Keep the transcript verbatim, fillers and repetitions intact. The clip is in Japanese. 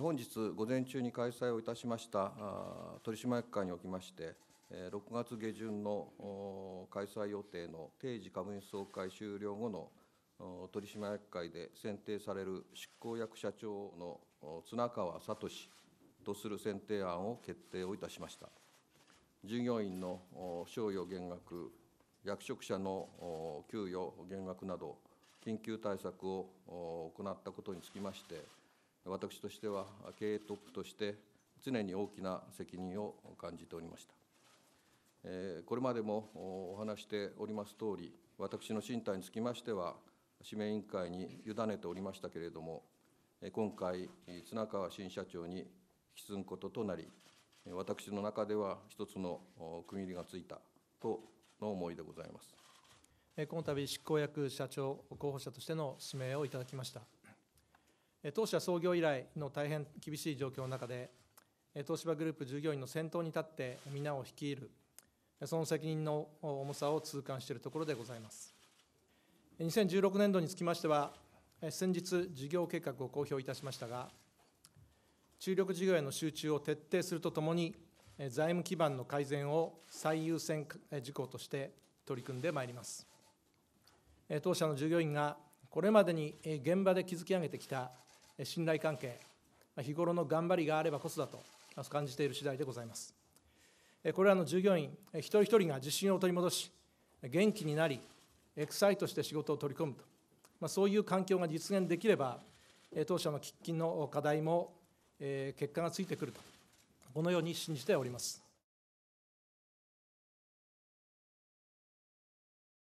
本日午前中に開催をいたしました取締役会におきまして、ろくがつ下旬の開催予定の定時株主総会終了後の取締役会で選定される執行役社長の綱川聡とする選定案を決定をいたしました。従業員の賞与減額、役職者の給与減額など、緊急対策を行ったことにつきまして、私としては経営トップとして、常に大きな責任を感じておりました。これまでもお話しておりますとおり、私の進退につきましては、指名委員会に委ねておりましたけれども、今回、綱川新社長に引き継ぐこととなり、私の中では一つの区切りがついたとの思いでございます。この度、執行役社長候補者としての指名をいただきました。当社創業以来の大変厳しい状況の中で、東芝グループ従業員の先頭に立って皆を率いる、その責任の重さを痛感しているところでございます。にせんじゅうろくねんどにつきましては、先日、事業計画を公表いたしましたが、注力事業への集中を徹底するとともに、財務基盤の改善を最優先事項として取り組んでまいります。当社の従業員がこれまでに現場で築き上げてきた信頼関係、日頃の頑張りがあればこそだと感じている次第でございます。これらの従業員一人一人が自信を取り戻し、元気になり、エクサイトして仕事を取り組むと、そういう環境が実現できれば、当社の喫緊の課題も結果がついてくると、このように信じております。